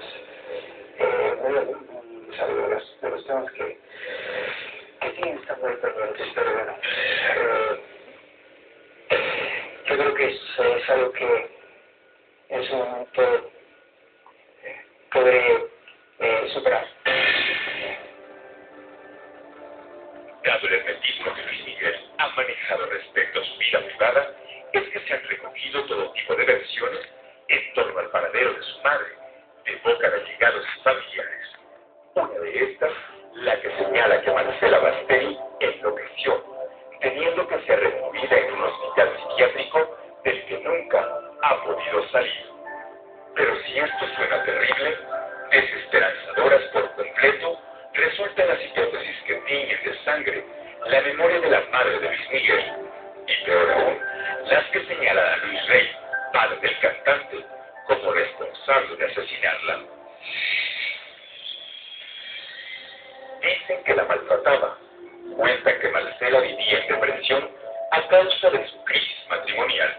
temas, de los temas que tienen esta mujer pendientes, pero bueno, yo creo que es algo que en su momento podré superar. Dado el hermetismo que Luis Miguel ha manejado respecto a su vida privada, es que se han recogido todo tipo de versiones en torno al paradero de su madre, de boca de allegados y familiares. Una de estas, la que señala que Marcela Basteri enloqueció, teniendo que ser removida en un hospital psiquiátrico del que nunca ha podido salir. Pero si esto suena terrible, desesperanzadoras por completo, resultan las hipótesis que tiñen de sangre la memoria de la madre de Luis Miguel, y peor aún, las que señalan a Luis Rey, padre del cantante, como responsable de asesinarla. Dicen que la maltrataba, cuentan que Marcela vivía en depresión a causa de su crisis matrimonial.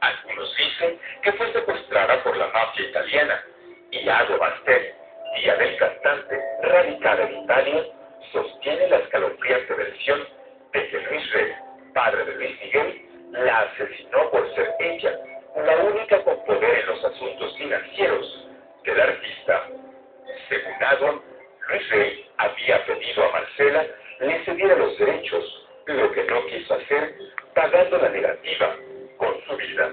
Algunos dicen que fue secuestrada por la mafia italiana, y Aldo Bastel, tía del cantante, radicada en Italia, sostiene la escalofriante versión de que Luis Rey, padre de Luis Miguel, la asesinó por ser ella la única con poder en los asuntos financieros del artista. Según Aldo, Luis Rey había pedido a Marcela le cediera los derechos, lo que no quiso hacer, pagando la negativa con su vida.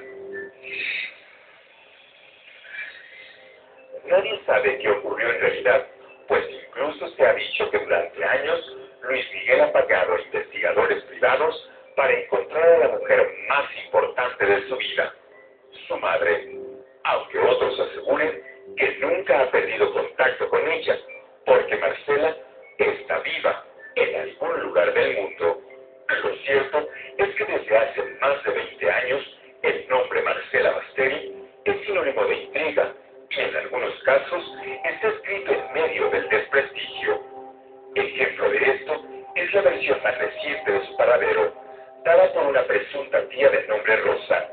Nadie sabe qué ocurrió en realidad, pues incluso se ha dicho que durante años Luis Miguel ha pagado a investigadores privados para encontrar a la mujer más importante de su vida, su madre, aunque otros aseguren que nunca ha perdido contacto con ella, porque Marcela está viva en algún lugar del mundo. Lo cierto es que desde hace más de 20 años el nombre Marcela Basteri es sinónimo de intriga, y en algunos casos está escrito en medio del desprestigio. Ejemplo de esto es la versión más reciente de su paradero, dada por una presunta tía de nombre Rosa,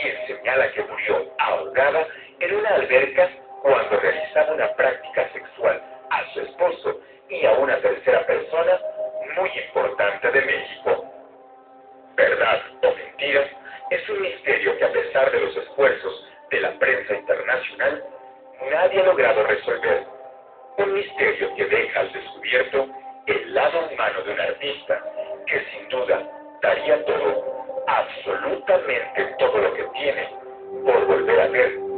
quien señala que murió ahogada en una alberca cuando realizaba una práctica sexual a su esposo y a una tercera persona muy importante de México. ¿Verdad o mentira? Es un misterio que, a pesar de los esfuerzos de la prensa internacional, nadie ha logrado resolver. Un misterio que deja al descubierto el lado humano de un artista que sin duda daría todo, absolutamente todo lo que tiene, por volver a ver